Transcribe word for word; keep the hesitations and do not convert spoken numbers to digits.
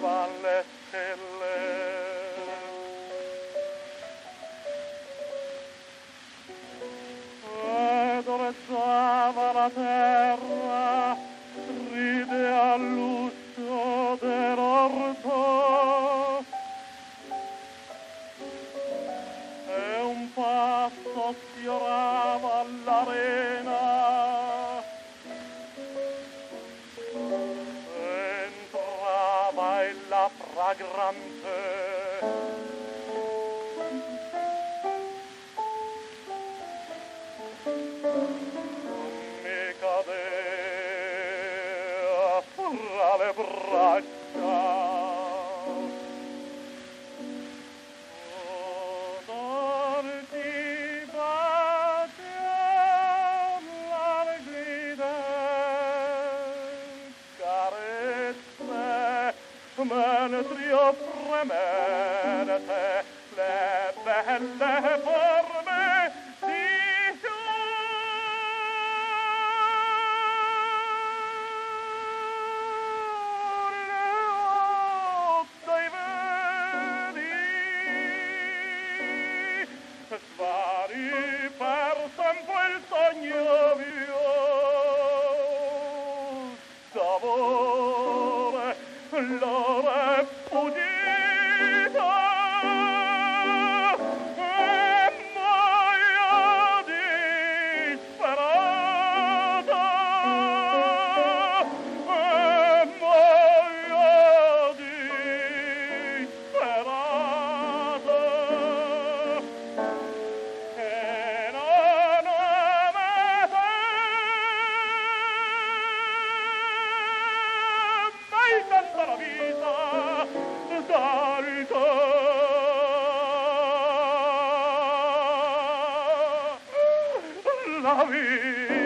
lucevan le stelle. E dolciava la terra, ride all'uscio dell'orto, e un passo sfiorava all'arena. La fragrante mi cadea fra le braccia. Oh, non ti batteam languide carezze mentre io premente le belle forme di giorno dai vedi, svari per sempre il sogno mio d'amore, l'ora fuggì. La vita